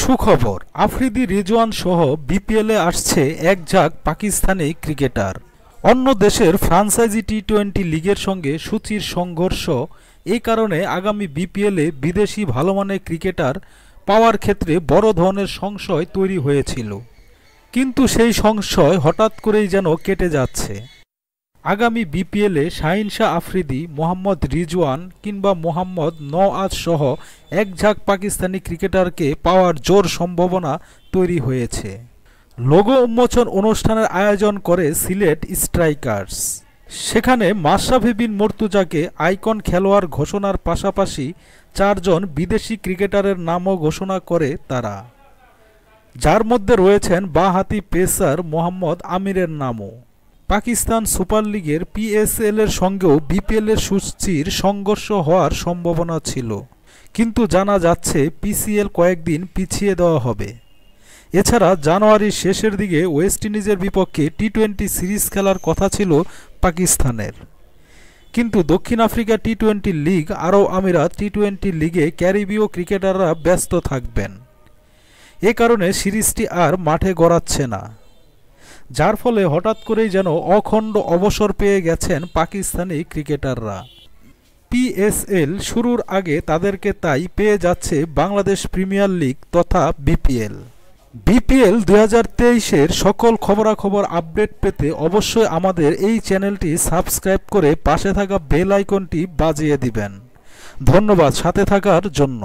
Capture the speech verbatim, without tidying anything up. সুখবর, আফরিদি রিজওয়ান সহ বিপিএলে আসছে এক ঝাঁক পাকিস্তানি ক্রিকেটার। অন্য দেশের ফ্রাঞ্চাইজি টি টোয়েন্টি লিগের সঙ্গে সূচির সংঘর্ষ, এই কারণে আগামী বিপিএলে বিদেশি ভালো মানের ক্রিকেটার পাওয়ার ক্ষেত্রে বড় ধরনের সংশয় তৈরি হয়েছিল, কিন্তু সেই সংশয় হঠাৎ করেই যেন কেটে যাচ্ছে। আগামী বিপিএলে শাইনশা আফরিদি, মোহাম্মদ রিজওয়ান কিংবা মোহাম্মদ নৌআদ সহ এক ঝাঁক পাকিস্তানি ক্রিকেটারকে পাওয়ার জোর সম্ভাবনা তৈরি হয়েছে। লোগো উন্মোচন অনুষ্ঠানের আয়োজন করে সিলেট স্ট্রাইকার্স। সেখানে মাশরাফি বিন মুর্তজাকে আইকন খেলোয়াড় ঘোষণার পাশাপাশি চারজন বিদেশি ক্রিকেটারের নামও ঘোষণা করে তারা, যার মধ্যে রয়েছেন বাঁহাতি পেসার মোহাম্মদ আমিরের নামও। পাকিস্তান সুপার লিগের পি এস এল এর সঙ্গেও বিপিএলের সূচির সংঘর্ষ হওয়ার সম্ভাবনা ছিল, কিন্তু জানা যাচ্ছে পি সি এল কয়েকদিন পিছিয়ে দেওয়া হবে। এছাড়া জানুয়ারির শেষের দিকে ওয়েস্ট ইন্ডিজের বিপক্ষে টি টোয়েন্টি সিরিজ খেলার কথা ছিল পাকিস্তানের, কিন্তু দক্ষিণ আফ্রিকা টি টোয়েন্টি লিগ, আরব আমিরাত টি টোয়েন্টি লিগে ক্যারিবীয় ক্রিকেটাররা ব্যস্ত থাকবেন, এ কারণে সিরিজটি আর মাঠে গড়াচ্ছে না, যার ফলে হঠাৎ করেই যেন অখণ্ড অবসর পেয়ে গেছেন পাকিস্তানি ক্রিকেটাররা। পি এস এল শুরুর আগে তাদেরকে তাই পেয়ে যাচ্ছে বাংলাদেশ প্রিমিয়ার লিগ তথা B P L. B P L দুই হাজার তেইশের সকল খবরাখবর আপডেট পেতে অবশ্যই আমাদের এই চ্যানেলটি সাবস্ক্রাইব করে পাশে থাকা বেল আইকনটি বাজিয়ে দিবেন। ধন্যবাদ সাথে থাকার জন্য।